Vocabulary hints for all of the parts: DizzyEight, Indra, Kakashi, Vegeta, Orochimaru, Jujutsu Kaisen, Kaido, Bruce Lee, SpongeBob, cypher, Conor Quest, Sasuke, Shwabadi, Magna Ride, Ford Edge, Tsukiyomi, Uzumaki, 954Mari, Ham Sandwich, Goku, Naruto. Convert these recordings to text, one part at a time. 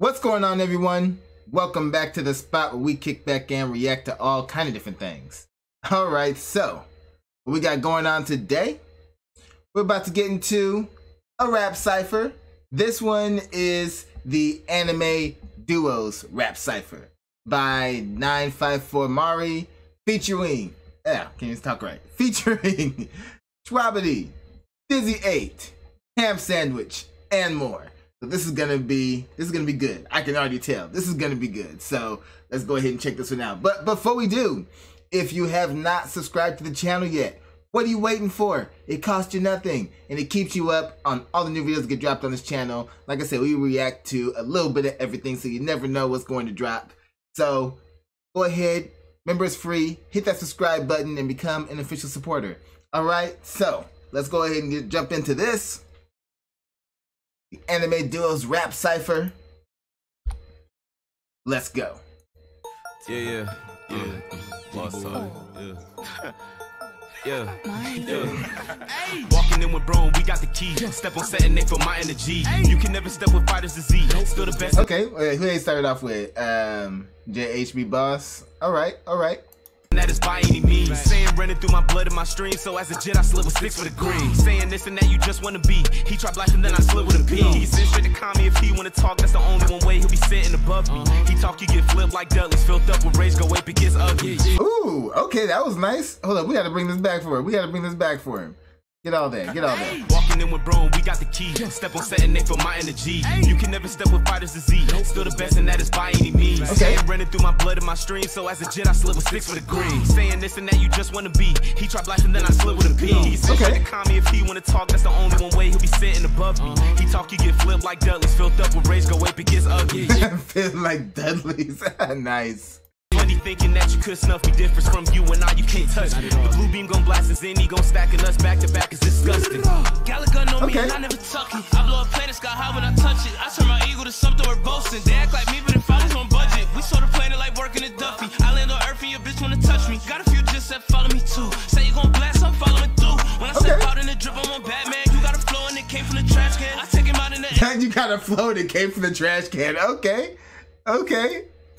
What's going on, everyone? Welcome back to the spot where we kick back and react to all kind of different things. All right, so what we got going on today? We're about to get into a rap cipher. This one is the anime duos rap cipher by 954Mari featuring featuring Shwabadi, DizzyEight, Ham Sandwich, and more. So this is gonna be good. I can already tell this is gonna be good. So let's go ahead and check this one out. But before we do, if you have not subscribed to the channel yet, what are you waiting for? It costs you nothing, and it keeps you up on all the new videos that get dropped on this channel. Like I said, we react to a little bit of everything, so you never know what's going to drop. So go ahead, remember it's free. Hit that subscribe button and become an official supporter. All right, so let's go ahead and jump into this. The anime duos rap cipher. Let's go. Yeah. Walking in with bro, we got the key. Step on set and they feel my energy. You can never step with fighters disease. Still the best. Okay, who they started off with? JHB Boss. All right. That is by any means. Saying running through my blood in my stream. So as a Jedi, I slid with 6 for the green. Saying this and that you just want to be. He tried black and then I slid with a P. He's straight to call me if he want to talk. That's the only one way he'll be sitting above me. He talk, you get flipped like Dudley's. Filled up with rage, go wait, it gets ugly. Ooh, okay, that was nice. Hold up, we got to bring this back for him. Get all that. Walking in with bro, we got the key. Step on set and they feel my energy. You can never step with fighters disease. Still the best and that is by any means. Okay. Running through my blood in my stream. So as a Jedi, I slid with 6 for the green. Saying this and that you just want to be. He tried black and then I slid with a P. He's okay. Call me if he want to talk. That's the only one way he'll be sitting above me. He talk, you get flipped like Dudley's. Filled up with rage, go ape, it gets ugly. Feel like Dudley's. Nice. Thinking that you could snuff me difference from you and I, you can't touch me. The blue beam gon' blast us in, he gon' stacking us back to back is disgusting. Gallagher on me and I never tuck it. I blow a planet sky high when I touch it. I turn my ego to something we're boasting. They act like me, but if I was on budget, we saw the planet like working at Duffy. I land on Earth and your bitch wanna touch me. Got a few just that follow me too. Say you gon' blast, I'm following through. When I step out in the drip, I'm on Batman. You got a flow and it came from the trash can. I take him out in the you got a flow and it came from the trash can. Okay.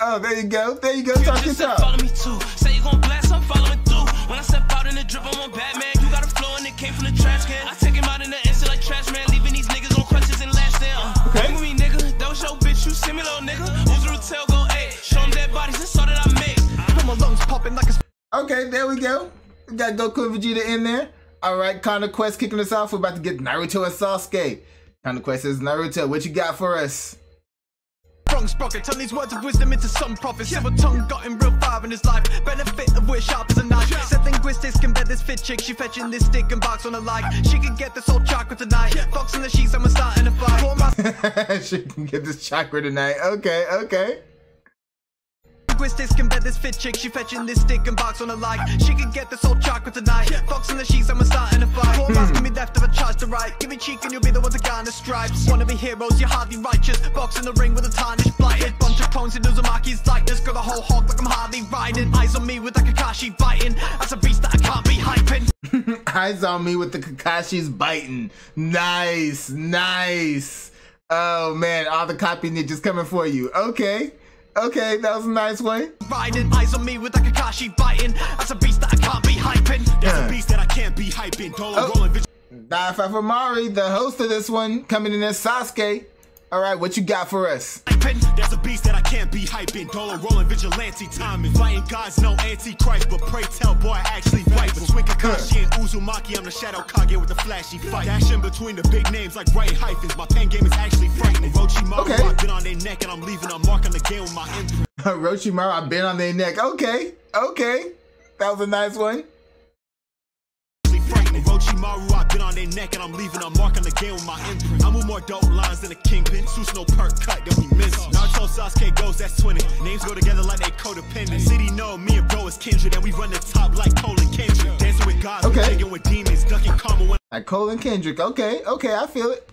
Oh, there you go. Talk your talk. Follow me too. Say you gon' blast, I'm following through. When I step out in the drip, I'm on Batman. You got a flow and it came from the trash can. I take him out in the instant like trash man. Leaving these niggas on crutches and last down. Okay. With me, nigga. Don't show bitch. You see me, little nigga. Who's tail go eight? Show them dead bodies. That's all that I make. My lungs popping like a... Okay, there we go. We got Goku and Vegeta in there. All right, Conor Quest kicking us off. We're about to get Naruto and Sasuke. Conor Quest says, Naruto, what you got for us? Sprocket, turn these words of wisdom into some profit. Silver tongue got him real fire in his life. Benefit of which sharp as a knife. Said linguistics can bet this fit chick. She fetching this stick and barks on a like. She can get this whole chakra tonight. Fox in the sheets, I'ma start in a fight. She can get this chakra tonight. Okay. Linguistics can bet this fit chick. She fetching this stick and barks on a like. She can get this whole chakra tonight. Fox in the sheets, I'ma start in a fight. Four mass can be left of a charge to right. Give me cheek and you'll be the one to garner stripes. Wanna be heroes, you're hardly righteous. Box in the ring with a tarnished blighted. Bunch of clones in Uzumaki's likeness. Got a whole hog like I'm hardly riding. Eyes on me with the Kakashi biting. That's a beast that I can't be hyping. Eyes on me with the Kakashi's biting. Nice. Oh man, all the copy ninjas coming for you. Okay, that was a nice one. Riding eyes on me with a Kakashi biting. That's a beast that I can't be hyping. That's a beast that I can't be hyping. Rolling. 954Mari, the host of this one, coming in as Sasuke. All right, what you got for us? That's a beast that I can't be hyping. Dollar rolling vigilante timing. Fighting gods, no antichrist, but pray tell, boy, I actually fight. Between Kakashi and Uzumaki, I'm the Shadow Kage with the flashy fight. Dashing between the big names like right hyphens. My pen game is actually frightening. Orochimaru, I've been on their neck, and I'm leaving a mark on the game with my imprint. Orochimaru, I've been on their neck. Okay. That was a nice one. Orochimaru, I've been on their neck and I'm leaving a mark on the game with my imprint. I move more dope lines than a kingpin. Suits no perk cut that we miss. Naruto Sasuke goes, that's 20. Names go together like they codependent. City know me and bro is kindred and we run the top like Cole and Kendrick. Dancing with gods, digging with demons, ducking karma. Like Cole and Kendrick, okay, I feel it.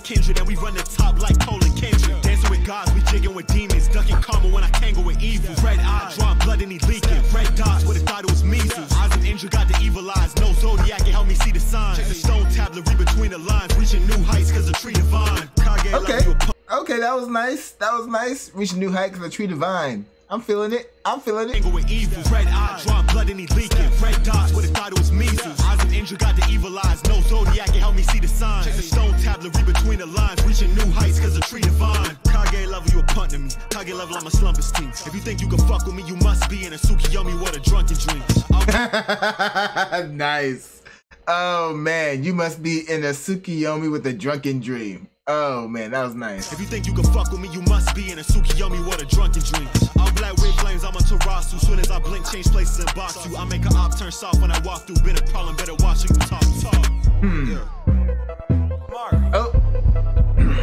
was kindred, and we run the top like Cole and Kendrick. Dancing with gods, we jigging with demons, ducking karma when I tangle with evil. Red eye, draw blood and he leaking. Red dots, would've thought it was measles. Eyes of Indra got the evil eyes. No zodiac can help me see the signs. The stone tablet, read between the lines, reaching new heights cause the tree divine. Okay, that was nice. That was nice. Reaching new heights cause the tree divine. I'm feeling it. I'm feeling it. Tangle with evil. Red eye, draw blood and he leaking. Red dots, would've thought it was measles. Eyes of Indra got the evil eyes. No zodiac can help me see the signs. The stone tablet, read between the lines, reaching new heights cause the tree divine. Kage level, you a punt to me. Kage level, I'm a slumber steam. If you think you can fuck with me, you must be in a Tsukiyomi, what a drunken dream. Nice. Oh man, you must be in a Tsukiyomi with a drunken dream. Oh man, that was nice. If you think you can fuck with me, you must be in a Tsukiyomi, what a drunken dream. All black red flames, I'm a Tarasu. Soon as I blink, change places and box you. I make an op turn soft when I walk through. Been a problem, better watch you talk. Oh.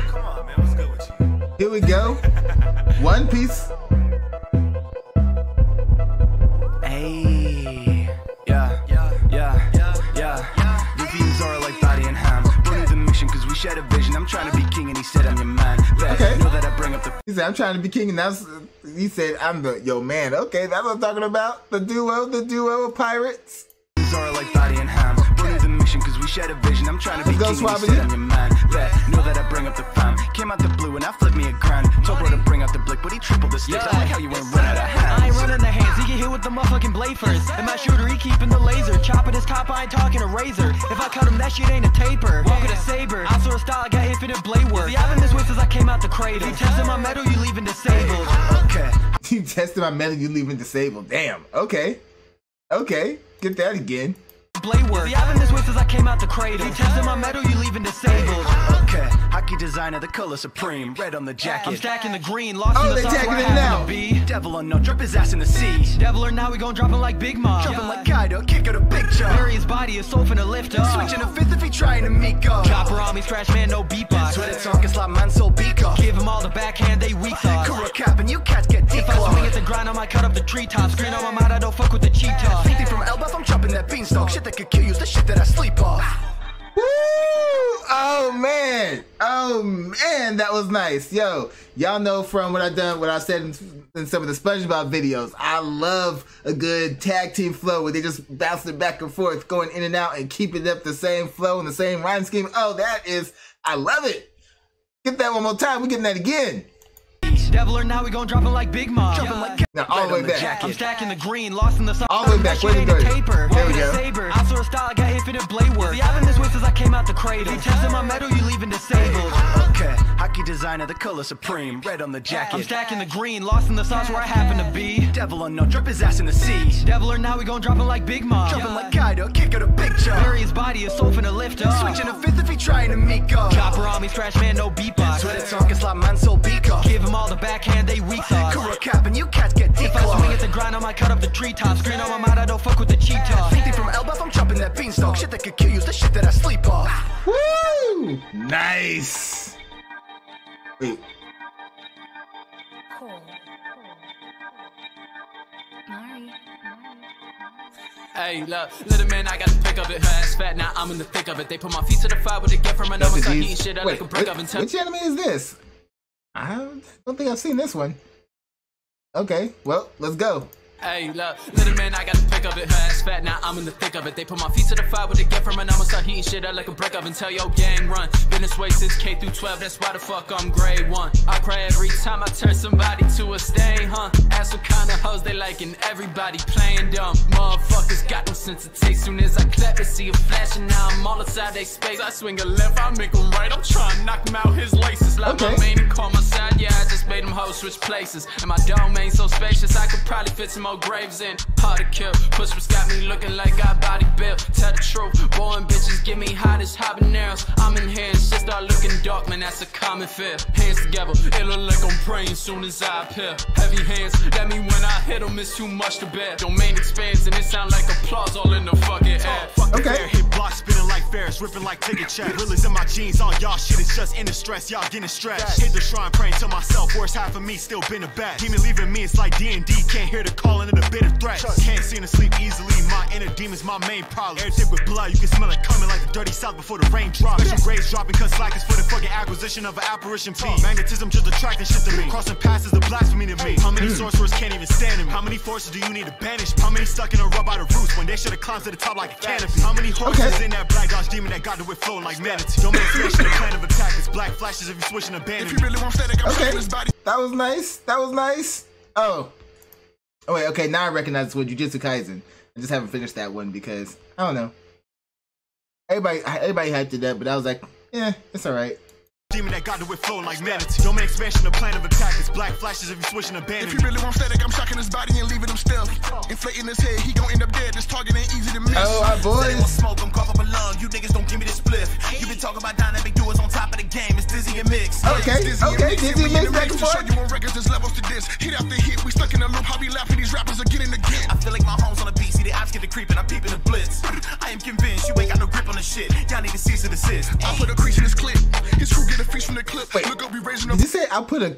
Come on, man, what's good with you? Here we go. One Piece. Hey. Yeah. Reviews are like body and ham. Cause we shared a vision. I'm trying to be king and he said I'm your man. Okay. Know that I bring up the he said I'm trying to be king and that's he said I'm the yo man. Okay, that's what I'm talking about. The duo of pirates. These are like body and ham. Bring the mission cause we shared a vision. I'm trying to be king and he said I'm your man. Know that I bring up the fam. Came out the blue and I flipped me a grand. Told bro to bring out the blick, but he tripled the sticks. I like how you went run out of hands. I ain't running the hands. He get hit with the motherfucking blade first. And my shooter, he keeping the laser. Chopping his cop, I ain't talking a razor. If I cut him, that shit ain't a taper. Walk with a saber. I saw a style, I got infinite blade work. See, I've been this way since I came out the cradle. You testing my metal, you leaving disabled. Okay. You testing my metal, you leaving disabled. Damn. Okay. Okay. Get that again. Blade work. See, I've been this way since I came out the cradle. You testing my metal, you leaving disabled. Okay. Hockey designer, the color supreme. Red on the jacket. I'm stacking the green. Lost in the sun. Oh, they're tagging it now. B. Devil unknown, drop his ass in the sea. Devil or now, we gon' drop him like Big Mom. Drop him like Kaido, kick out a picture. Bury his body, his soul finna lift up. Switching a fifth if he trying to make up. Chopper on me, trash man, no beatbox. Sweater talking, slap man, so beak up. Give him all the backhand, they weak thoughts. Kuro cap and you cats get deep. If I swing at the grind, I might cut up the treetops. Screen on my mind, I don't fuck with the cheetah. Thinking from elbows, I'm chopping that beanstalk. Shit that could kill you is the shit that I sleep off. Woo! Oh man, that was nice. Yo, y'all know from what I said in some of the SpongeBob videos, I love a good tag team flow where they just bounce it back and forth, going in and out and keeping up the same flow and the same rhyme scheme. Oh, I love it. Get that one more time. We're getting that again. Devil or now, we gon' drop it like Big Mom. Drop it like now, all the way back. I'm stacking the green, lost in the sun. All the way back. Where the paper? There we go. I saw a style, I got infinite blade work. See, I've been this way since I came out the cradle. You testing my metal, you leaving disabled. Okay. Hockey designer, the color supreme. Red on the jacket. I'm stacking the green, lost in the sauce where I happen to be. Devil or no, drip his ass in the sea. Devil or now, we gon' drop it like Big Mom. Drop it like Kaido, kick out a picture. Bury his body, his soul finna lift up. Switching a fifth if he trying to make up. Chopper on me, trash man, no beatbox. Sweater talking, slap man, so beak up. Give him all the backhand, they weak thoughts. Kuro cap and you cats get deep. If I swing at the grind, I might cut up the treetops. Green on my mind, I don't fuck with the cheetah. Thinking from elbows, I'm chopping that beanstalk. Shit that could kill you is the shit that I sleep off. Woo! Nice. Wait. Cool. Mari. Hey, look, little man, I got to pick up it. Her ass fat, now I'm in the thick of it. They put my feet to the fire, what they get from my nose. I eat shit, I like a brick oven. Which anime is this? I don't think I've seen this one. Okay, well, let's go. Hey, look, little man, I got to pick up it. Her ass fat, now I'm in the thick of it. They put my feet to the fire, what they get from my nose. I eat shit, I like a brick oven. Tell your gang run. Been this way since K through 12, that's why the fuck I'm grade 1. I cry every time I turn somebody to a stain, huh? Ask what kind of hoes they like and everybody playing dumb. Motherfuckers got no sense of taste. Soon as I clap, they see a flash and now I'm all inside they space. I swing a left, I make them right, I'm trying to knock him out his laces. Like my main and call my side, yeah, I just made them hoes switch places. And my domain so spacious, I could probably fit some more graves in. Hard to kill, push-ups got me looking like I body built. Tell the truth, boy and bitches give me hot as habaneros. I'm in here and shit start looking dark, man, that's a common fear. Hands together, it look like I'm praying soon as I appear. Heavy hands, that mean when I hit them it's too much to bear. Domain expands and it sound like applause all in the fucking air. Fuck the air, hit blocks, spinning like Ferris, ripping like ticket check. Realize in my jeans, all y'all shit is just in the stress, y'all getting stressed. Hit the shrine, praying to myself, worst half of me still been a bat. Demon leaving me, it's like D&D, can't hear the calling. one of the bitter threats. Can't seem to sleep easily, my inner demon's my main problem. Everything with blood, you can smell it coming like the dirty south before the rain drops. Special grades dropping cause slack is for the fucking acquisition of an apparition piece. Magnetism just attracting shit to me. Crossing paths is a blasphemy to me. How many sorcerers can't even stand him? How many forces do you need to banish? How many stuck in a rub by the roots when they should have climbed to the top like a canopy? How many horses in that black dodge demon that got to it flowing like manatee? No manifestation, the plan of attack is black flashes if you switch in a bandit. If you really want static, I'm taking this body. That was nice. That was nice. Oh wait, okay, now I recognize what Jujutsu Kaisen. I just haven't finished that one because I don't know. Everybody hyped it up, but I was like, yeah, it's alright. Demon that got to it flowing like manatee. Don't make expansion, the plan of attack is black flashes if you switching a bandit. If you really want static, I'm shocking his body and leaving him still. Inflating his head, he gon' end up dead. This target ain't easy to miss. Oh, our boys. Smoke, I'm cough up a lung. You niggas don't give me this spliff. You been talking about dynamic duos on top of the game. It's Dizzy and Mix. Okay, okay, Dizzy Mix back and forth. You on records, there's levels to this. Hit after hit, we stuck in a loop. How we laughing, these rappers are getting again. I feel like my home's on a PC. The ops get to creeping, I'm peeping the blitz. I am convinced you ain't got no grip on the shit. Y'all need to cease and desist. I put a crease in this clip. His crew get a feast from the clip. Wait, look up, we raising up. Did you say I put a?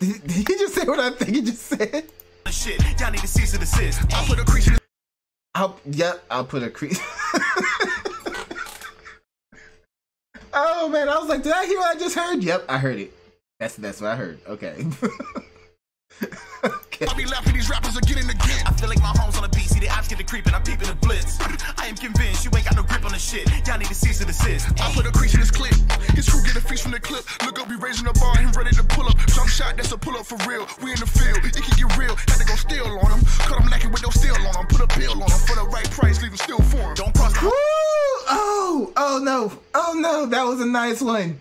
Did he just say what I think he just said? Shit, y'all need to cease and desist. I put a crease. I'll put a crease. Oh man, I was like, did I hear what I just heard? Yep, I heard it. That's what I heard. Okay. Okay. I be laughing, these rappers are getting again. I feel like my home's on a beat. See the ops get to creeping, I'm peeping the blitz. I am convinced you ain't got no grip on the shit. Y'all need to cease and desist. I put a crease in this clip. His crew get a feast from the clip. Look up, we raising the bar and ready to pull up. Jump shot, that's a pull up for real. We in the field, it can get real. Had to go steal on him. Cut him lacking with no steal on him. Put a bill on him for the right price, leave him still for him. Don't cross. Woo! Oh no. Oh no, that was a nice one.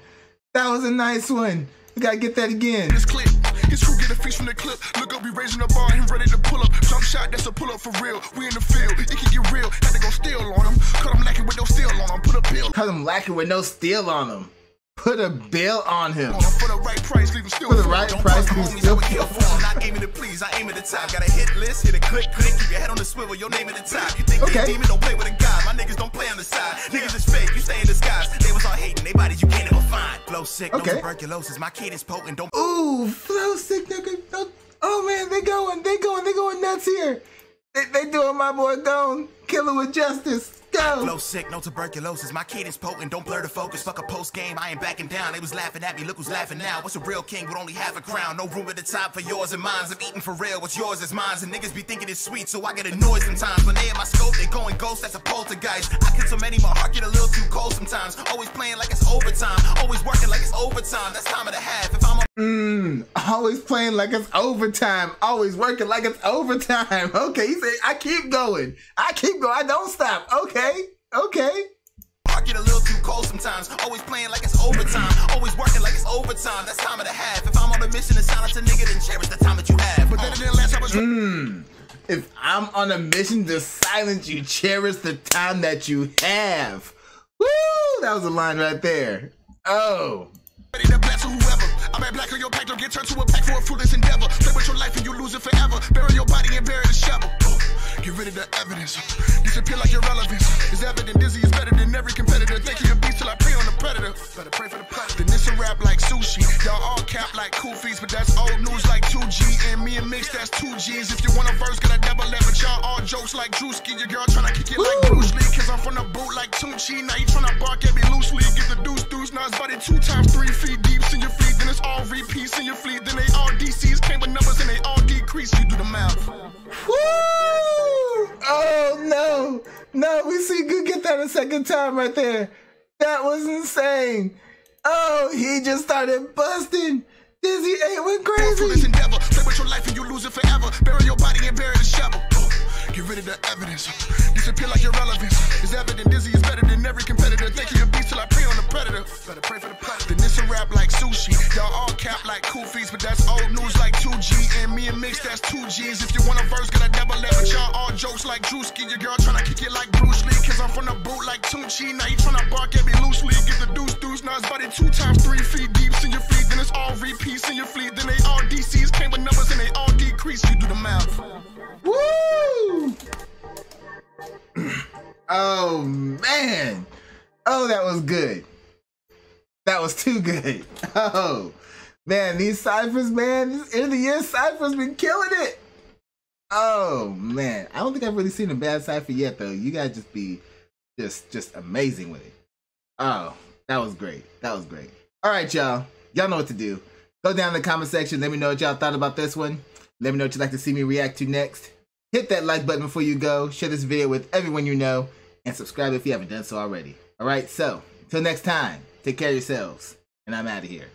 That was a nice one. We gotta get that again. This clip. His crew get a feast from the clip. Look up, we raising the bar and ready to pull up. Jump shot, that's a pull up for real. We in the field, it can get real. Had to go steal on him. Cut him lacking with no steal on him. Put a bill. Cut him lacking with no steal on him. Put a bill on him. For the right price, leave him still. For the right price, leave him still. I'm not aiming to please, I aim at the top. Got a hit list, hit a click. Keep your head on the swivel, your name at the top. You think they demon don't play with a guy? My niggas don't play on the side. Niggas is fake, you stay in disguise. They was all hating, they bodies you can't ever find. Flow sick, no tuberculosis. My kid is potent, don't. Ooh, flow sick, no. Oh man, they going nuts here. They doing my boy gone. Killer with justice. Flow sick, no tuberculosis. My kid is potent, don't blur the focus. Fuck a post game, I ain't backing down. They was laughing at me, look who's laughing now. What's a real king with only half a crown? No room at the top for yours and mine's. I'm eating for real, what's yours is mine's. And niggas be thinking it's sweet, so I get annoyed sometimes. When they in my scope, they going ghost, that's a poltergeist. I kill so many, my heart get a little too cold sometimes. Always playing like it's overtime, always working like it's overtime. That's time of the half, if I'm a always playing like it's overtime, always working like it's overtime. Okay, he said, I keep going, I don't stop. Okay. I get a little too cold sometimes. Always playing like it's overtime. Always working like it's overtime. That's time of the half. If I'm on a mission to silence a nigga, then cherish the time that you have. But then it didn't last. I was. If I'm on a mission to silence you, cherish the time that you have. Woo! That was a line right there. Oh. Ready to blast whoever. I'm at black on your back. Don't get turned to a pack for a foolish endeavor. Play with your life and you lose it forever. Bury your body and bury the shovel. Get rid of the evidence. Disappear like irrelevance. It's evident Dizzy is better than every competitor. Thank you, beast till I pray on the predator. Better pray for the predator. Then this a rap like sushi. Y'all all cap like koofies, but that's old news like 2G. And me and Mix, that's 2Gs. If you want a verse, gotta double that. But y'all all jokes like Drewski. Your girl tryna kick it like Bruce Lee. Cause I'm from the boot like Tucci. Now you tryna bark at me loosely. Get the deuce. Now it's body 2 times 3 feet deep. Send your fleet, then it's all repeats in your fleet. Then they all DCs came with numbers and they all decrease. You do the math. Woo! Oh no, we see good get that a second time right there. That was insane. Oh, he just started busting. DizzyEight went crazy. This endeavor, play with your life and you lose it forever. Bury your body and bury the shovel. Get rid of the evidence. Disappear like irrelevance. It's evident Dizzy is better than every competitor. Thank you, beast till I pray on the predator. Better pray for the predator. Then this a rap like sushi. Y'all all cap like koofies, but that's old news like 2G. And me and Mix, that's 2Gs. If you want a verse, gotta double that. But y'all all jokes like Drewski. Your girl tryna kick it like Bruce Lee. Cause I'm from the boot like Tucci. Now you tryna bark at me loosely. Get the deuce. Now it's body 2 times 3 feet deep. Send your fleet, then it's all repeats in your fleet. Then they all DCs came with numbers and they all decrease. You do the math. Woo! Oh man, oh that was good. That was too good. Oh man, these ciphers, man, this end of the year ciphers been killing it. Oh man, I don't think I've really seen a bad cipher yet though. You guys just be just amazing with it. Oh, that was great. That was great. All right, y'all. Y'all know what to do. Go down in the comment section. Let me know what y'all thought about this one. Let me know what you'd like to see me react to next. Hit that like button before you go. Share this video with everyone you know. And subscribe if you haven't done so already. All right, so until next time, take care of yourselves. And I'm out of here.